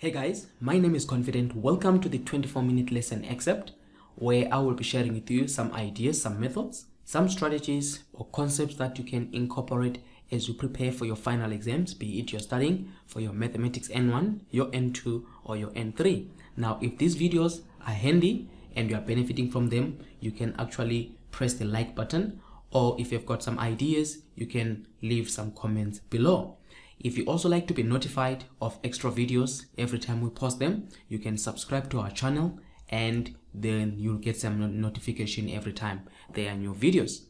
Hey guys, my name is Confident. Welcome to the 24 minute lesson excerpt, where I will be sharing with you some ideas, some methods, some strategies or concepts that you can incorporate as you prepare for your final exams, be it you're studying for your Mathematics N1, your N2 or your N3. Now, if these videos are handy and you are benefiting from them, you can actually press the like button, or if you've got some ideas, you can leave some comments below. If you also like to be notified of extra videos every time we post them, you can subscribe to our channel and then you'll get some notification every time there are new videos.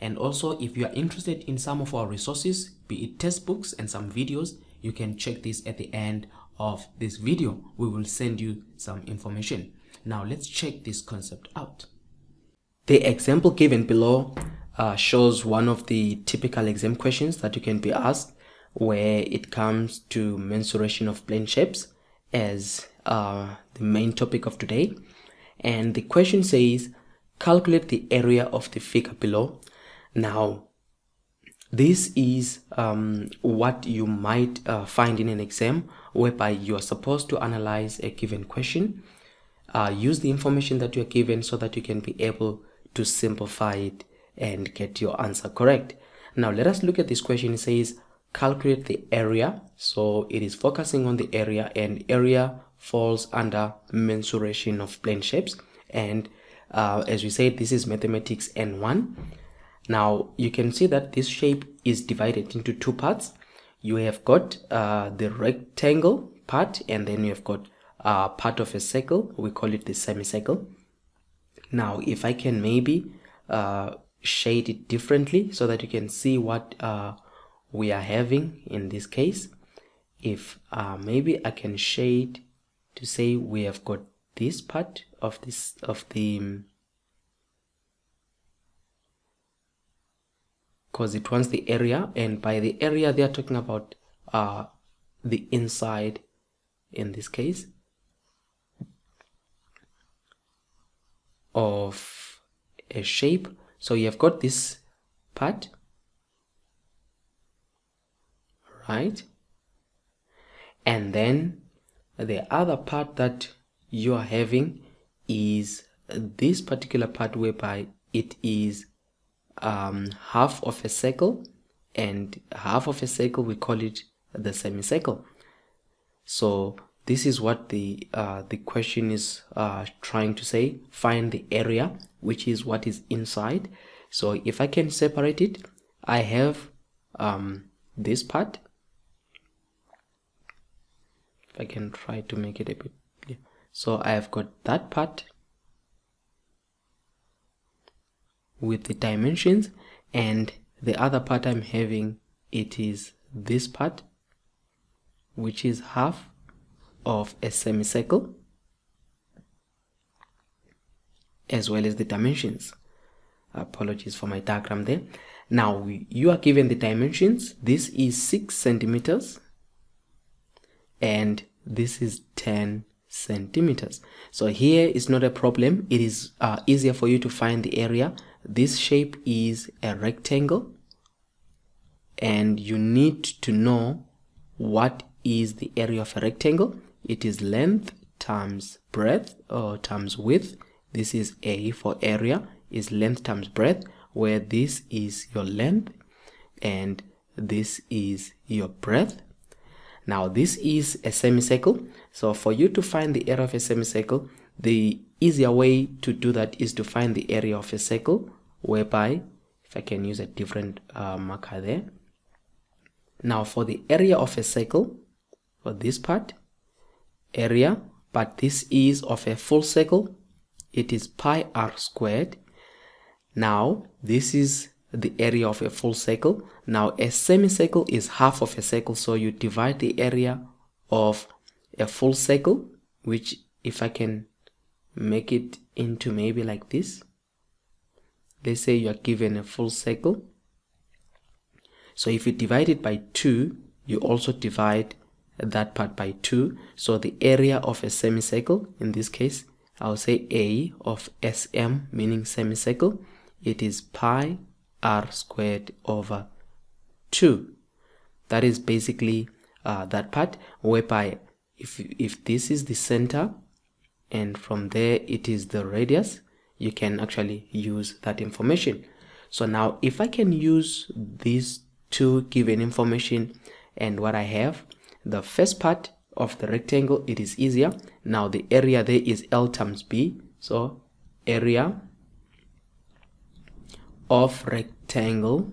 And also, if you are interested in some of our resources, be it textbooks and some videos, you can check this at the end of this video. We will send you some information. Now let's check this concept out. The example given below shows one of the typical exam questions that you can be asked, where it comes to mensuration of plane shapes as the main topic of today. And the question says, calculate the area of the figure below. Now, this is what you might find in an exam, whereby you are supposed to analyze a given question, use the information that you are given so that you can be able to simplify it and get your answer correct. Now, let us look at this question. It says, calculate the area, so it is focusing on the area, and area falls under mensuration of plane shapes. And as we said, this is Mathematics N1. Now you can see that this shape is divided into two parts. You have got the rectangle part, and then you have got part of a circle. We call it the semicircle. Now if I can maybe shade it differently so that you can see what we are having in this case. If maybe I can shade to say we have got this part of this because it wants the area, and by the area they are talking about the inside in this case of a shape. So you have got this part, right? And then the other part that you are having is this particular part, whereby it is half of a circle, and half of a circle we call it the semicircle. So this is what the question is trying to say. Find the area, which is what is inside. So if I can separate it, I have this part. If I can try to make it a bit clear. So I have got that part with the dimensions, and the other part I'm having, it is this part, which is half of a semicircle, as well as the dimensions. Apologies for my diagram there. Now you are given the dimensions. This is 6 centimeters and this is 10 centimeters. So here is not a problem. It is easier for you to find the area. This shape is a rectangle, and you need to know what is the area of a rectangle. It is length times breadth, or times width. This is A for area, is length times breadth, where this is your length and this is your breadth. Now this is a semicircle. So for you to find the area of a semicircle, the easier way to do that is to find the area of a circle, whereby, if I can use a different marker there. Now for the area of a circle, for this part, area, but this is of a full circle, it is pi r squared. Now this is the area of a full circle. Now a semicircle is half of a circle, so you divide the area of a full circle, which, if I can make it into maybe like this, let's say you are given a full circle. So if you divide it by 2, you also divide that part by 2. So the area of a semicircle, in this case I'll say A of SM, meaning semicircle, it is pi r squared over 2. That is basically that part, whereby if this is the center and from there it is the radius, you can actually use that information. So now if I can use these two given information and what I have, the first part of the rectangle, it is easier. Now the area there is L times B, so area of rectangle,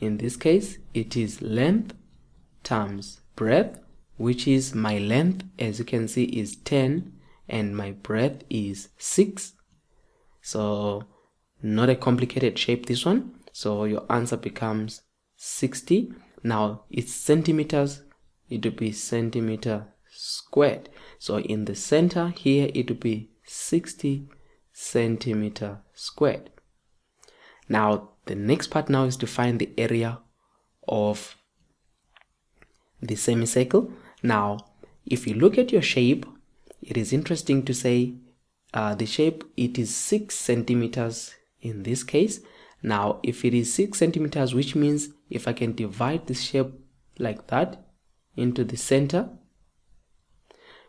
in this case it is length times breadth, which is my length, as you can see, is 10 and my breadth is 6. So not a complicated shape, this one. So your answer becomes 60. Now it's centimeters, it would be centimeter squared. So in the center here it would be 60 centimeter squared. Now the next part now is to find the area of the semicircle. Now if you look at your shape, it is interesting to say the shape, it is 6 centimeters in this case. Now if it is 6 centimeters, which means if I can divide this shape like that into the center,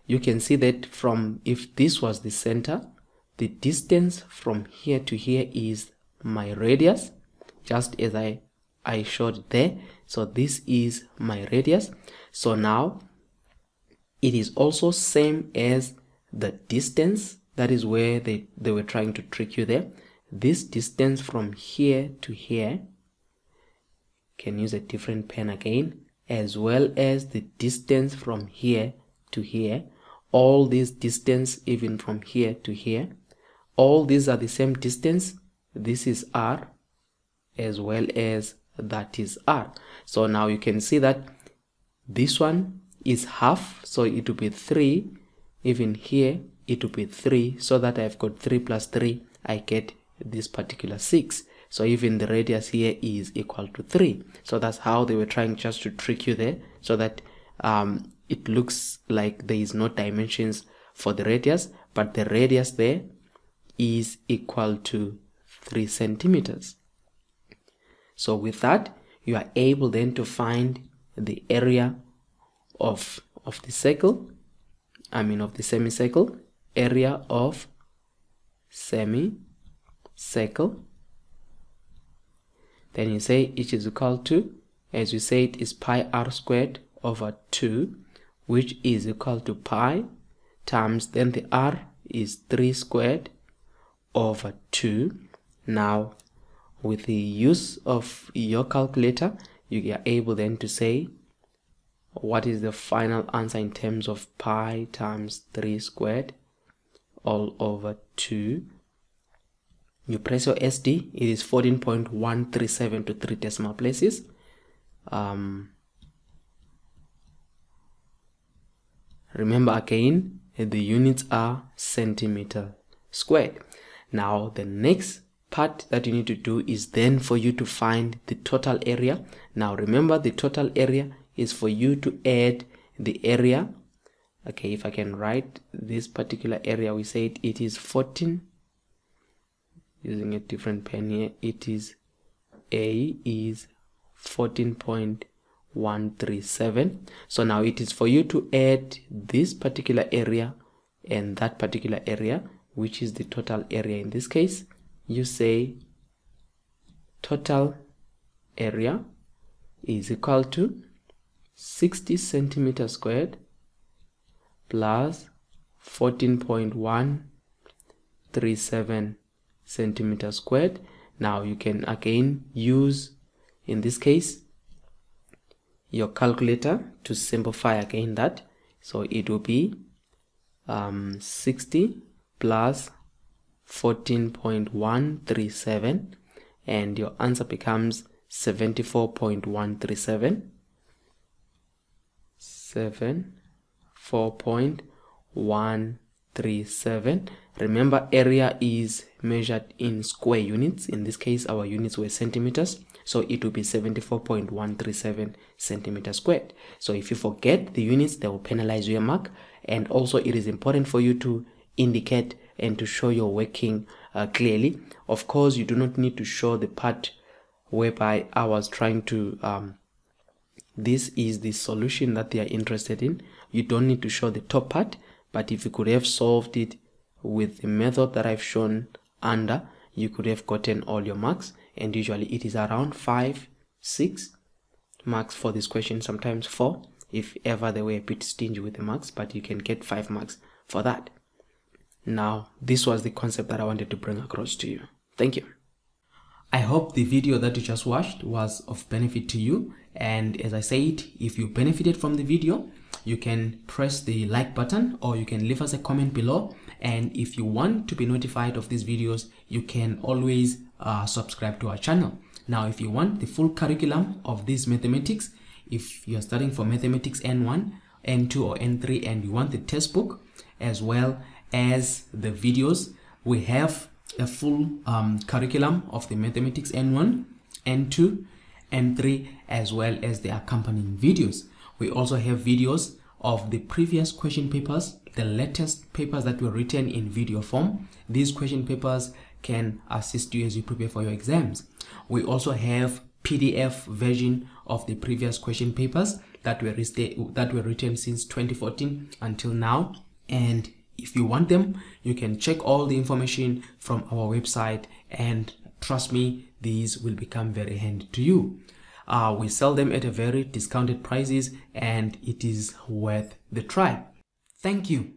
you can see that from, if this was the center, the distance from here to here is my radius, just as I showed there. So this is my radius. So now it is also same as the distance, that is where they were trying to trick you there. This distance from here to here, can use a different pen again, as well as the distance from here to here, all this distance even from here to here, all these are the same distance. This is R, as well as that is R. So now you can see that this one is half, so it will be 3, even here it will be 3, so that I've got 3 plus 3, I get this particular 6. So even the radius here is equal to 3. So that's how they were trying just to trick you there, so that it looks like there is no dimensions for the radius, but the radius there is equal to 3 centimeters. So with that, you are able then to find the area of the circle, I mean of the semicircle, area of semicircle. Then you say it is equal to, as you say, it is pi r squared over 2, which is equal to pi times, then the r is 3 squared over 2. Now with the use of your calculator, you are able then to say what is the final answer in terms of pi times 3 squared all over 2. You press your SD, it is 14.137 to 3 decimal places. Remember again, the units are centimeter squared. Now the next part that you need to do is then for you to find the total area. Now remember, the total area is for you to add the area. Okay, if I can write this particular area, we said it is 14, using a different pen here, it is A is 14.137. So now it is for you to add this particular area and that particular area, which is the total area in this case. You say total area is equal to 60 centimeter squared plus 14.137 centimeter squared. Now you can again use, in this case, your calculator to simplify again that. So it will be 60 plus 14.137, and your answer becomes 74.137. Remember, area is measured in square units. In this case, our units were centimeters, so it will be 74.137 centimeter squared. So if you forget the units, they will penalize your mark. And also, it is important for you to indicate and to show your working clearly. Of course, you do not need to show the part whereby I was trying to this is the solution that they are interested in. You don't need to show the top part, but if you could have solved it with the method that I've shown under, you could have gotten all your marks, and usually it is around 5-6 marks for this question, sometimes 4 if ever they were a bit stingy with the marks, but you can get 5 marks for that. Now, this was the concept that I wanted to bring across to you. Thank you. I hope the video that you just watched was of benefit to you, and as I said, if you benefited from the video, you can press the like button or you can leave us a comment below. And if you want to be notified of these videos, you can always subscribe to our channel. Now, if you want the full curriculum of this mathematics, if you're studying for mathematics N1, N2 or N3 and you want the textbook as well as the videos, we have a full curriculum of the mathematics N1, N2, N3 as well as the accompanying videos. We also have videos of the previous question papers, the latest papers that were written in video form. These question papers can assist you as you prepare for your exams. We also have PDF version of the previous question papers that were written since 2014 until now. And if you want them, you can check all the information from our website, and trust me, these will become very handy to you. We sell them at a very discounted prices, and it is worth the try. Thank you.